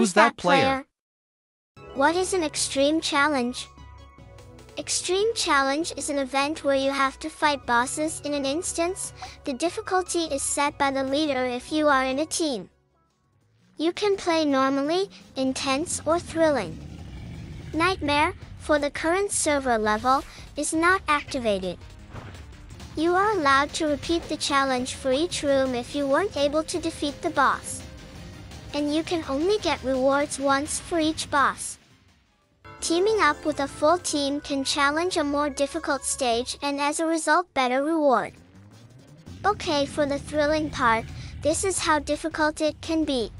Who's that player? What is an extreme challenge? Extreme challenge is an event where you have to fight bosses in an instance. The difficulty is set by the leader if you are in a team. You can play normally, intense or thrilling. Nightmare, for the current server level, is not activated. You are allowed to repeat the challenge for each room if you weren't able to defeat the boss. And you can only get rewards once for each boss. Teaming up with a full team can challenge a more difficult stage and as a result better reward. Okay, for the thrilling part, this is how difficult it can be.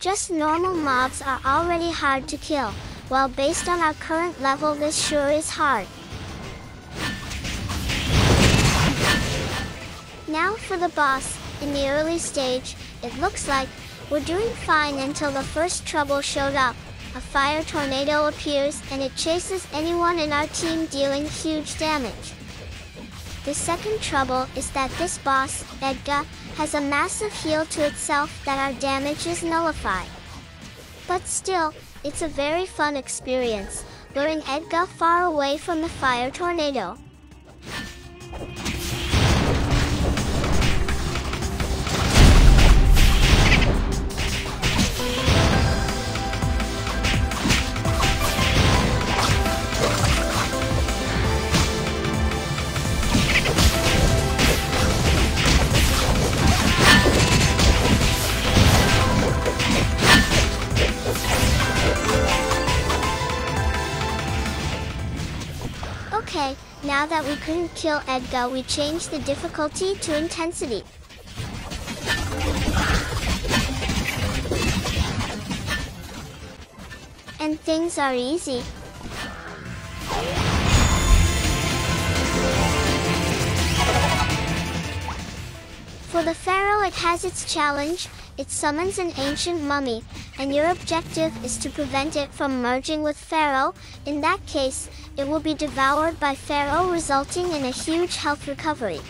Just normal mobs are already hard to kill, while based on our current level this sure is hard. Now for the boss. In the early stage, it looks like we're doing fine until the first trouble showed up. A fire tornado appears and it chases anyone in our team, dealing huge damage. The second trouble is that this boss, Edgar, has a massive heal to itself that our damage is nullified. But still, it's a very fun experience, luring Edgar far away from the fire tornado. Okay, now that we couldn't kill Edgar, we changed the difficulty to intensity. And things are easy. For the Pharaoh, it has its challenge. It summons an ancient mummy, and your objective is to prevent it from merging with Pharaoh. In that case, it will be devoured by Pharaoh, resulting in a huge health recovery.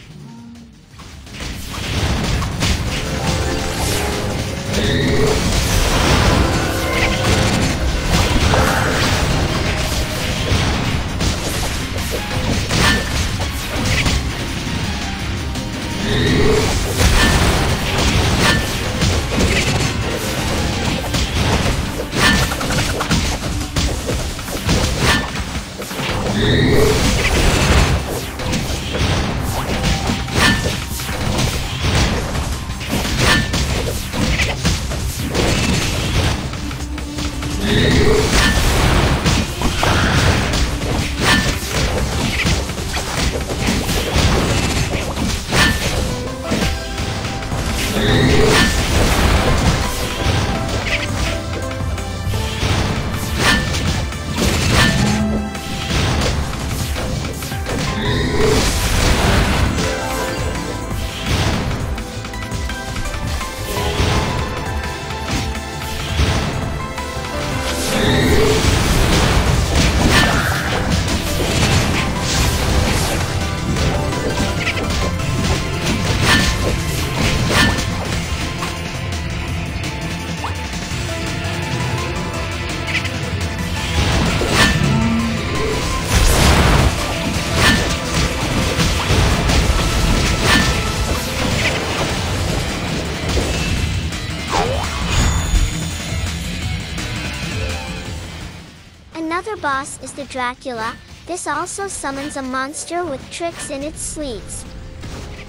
Another boss is the Dracula. This also summons a monster with tricks in its sleeves.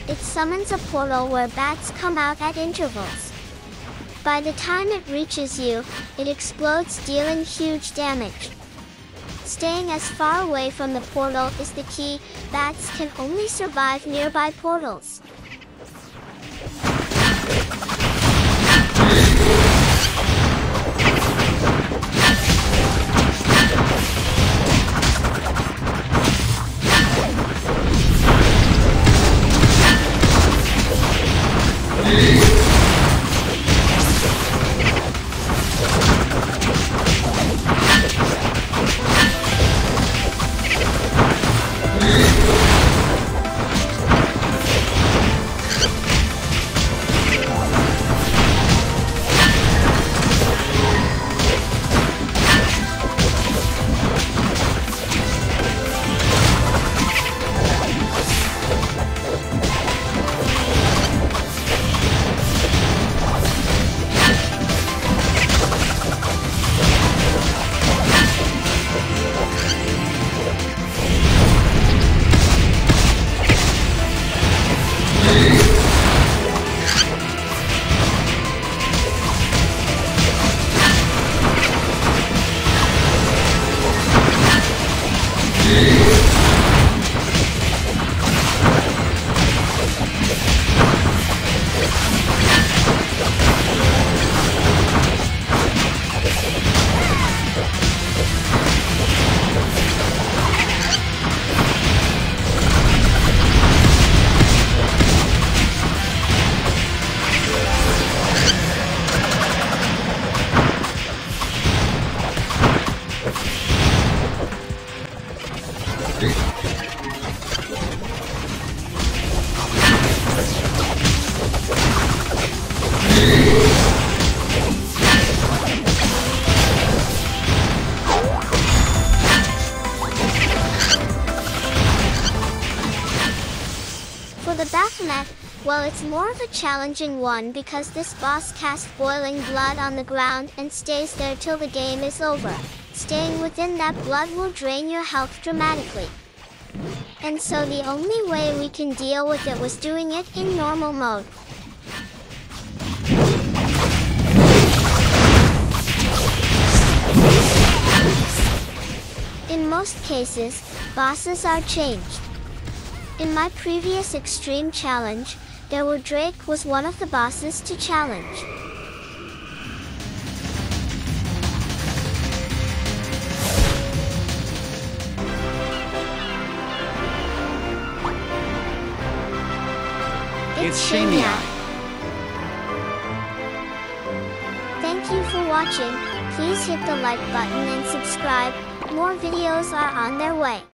It summons a portal where bats come out at intervals. By the time it reaches you, it explodes, dealing huge damage. Staying as far away from the portal is the key. Bats can only survive nearby portals. Well, it's more of a challenging one because this boss casts boiling blood on the ground and stays there till the game is over. Staying within that blood will drain your health dramatically. And so the only way we can deal with it was doing it in normal mode. In most cases, bosses are changed. In my previous extreme challenge, Devil Drake was one of the bosses to challenge. It's Shinya. Thank you for watching. Please hit the like button and subscribe. More videos are on their way.